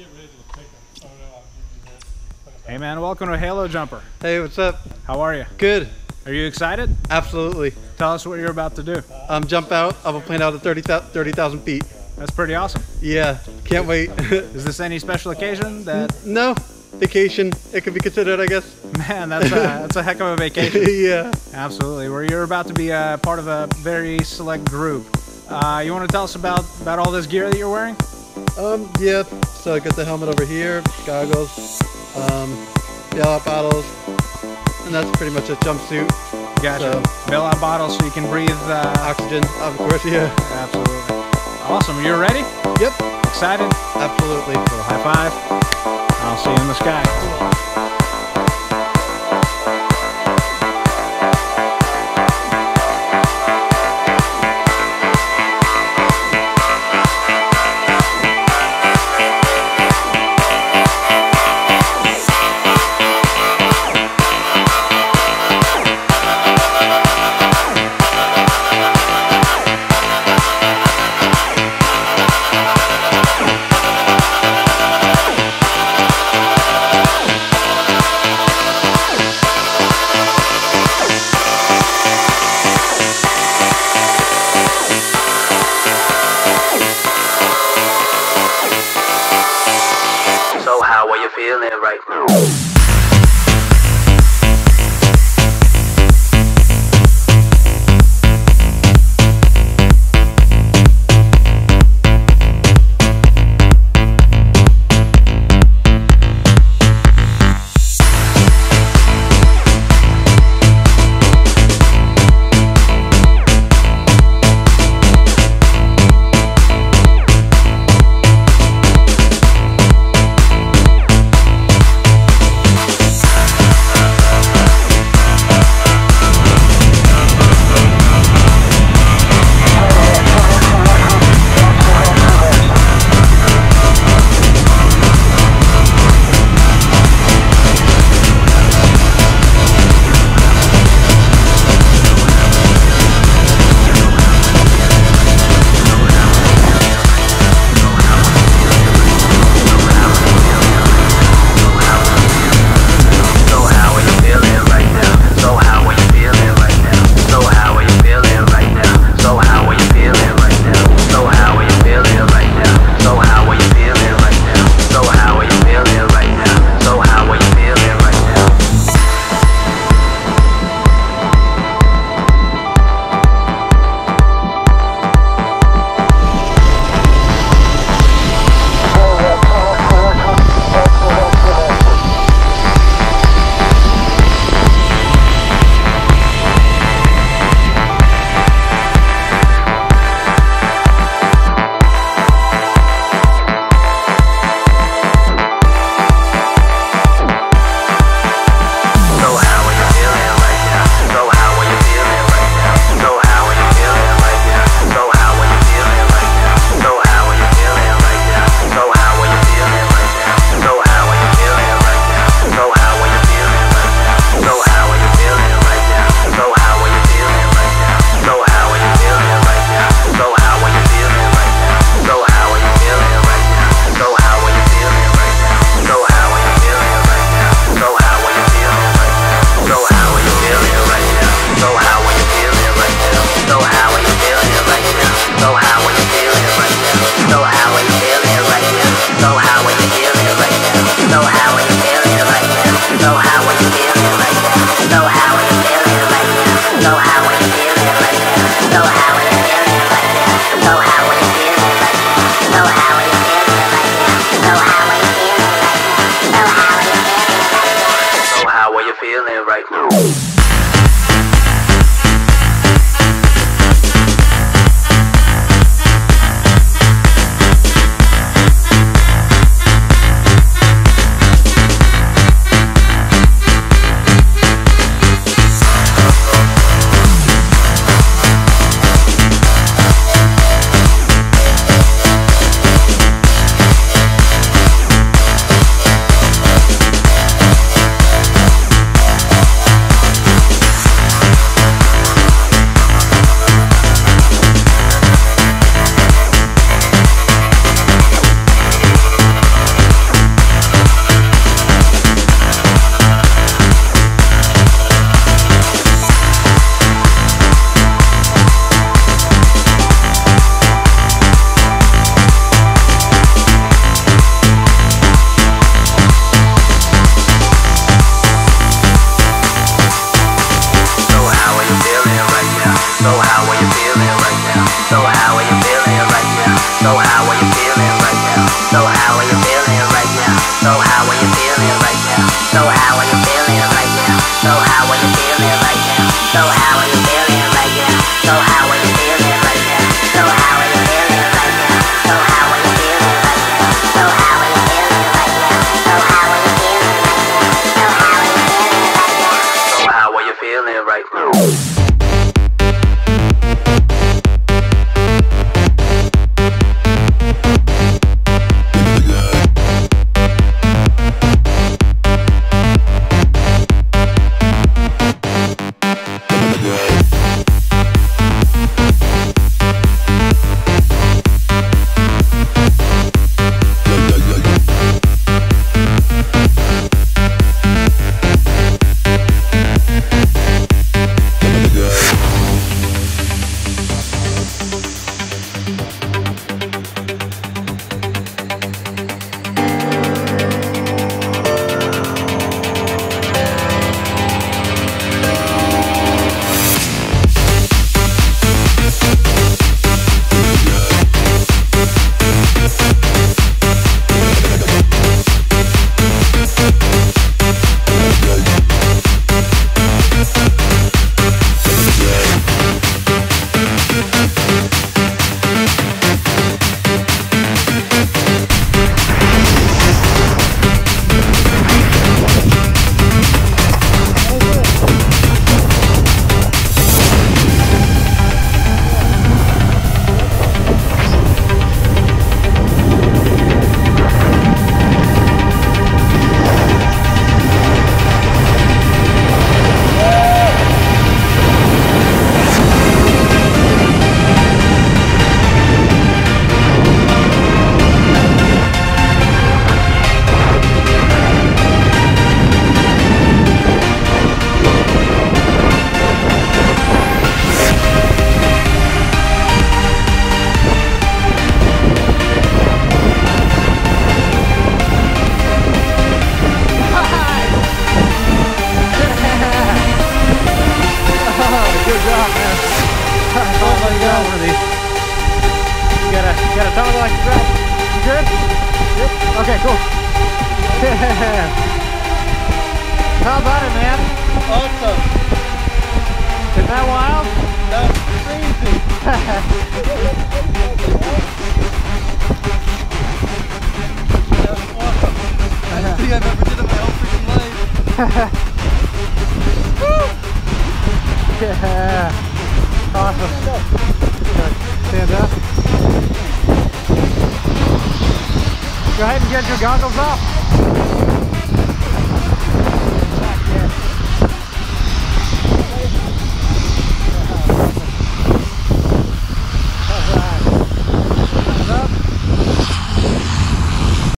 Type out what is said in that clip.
get ready to take a photo, I'll give you this. Hey man, welcome to Halo Jumper. Hey, what's up? How are you? Good. Are you excited? Absolutely. Tell us what you're about to do. Jump out of a plane out of 30,000 feet. That's pretty awesome. Yeah, can't wait. Is this any special occasion that... No, vacation. It could be considered, I guess. Man, that's a heck of a vacation. Yeah. Absolutely. Where you're about to be a part of a very select group. You want to tell us about all this gear that you're wearing? Yeah, so I got the helmet over here, goggles, bailout bottles, and that's pretty much a jumpsuit. Gotcha. So, bailout bottles so you can breathe... oxygen, of course, yeah. Absolutely. Awesome. You're ready? Yep. Excited? Absolutely. So high five. I'll see you in the sky. Feeling it right now. Okay, cool. Yeah. How about it, man? Awesome. Is that wild? That's crazy. That's awesome. I don't think I've ever did in my whole freaking life. Yeah. Awesome. Stand up. Go ahead and get your goggles off.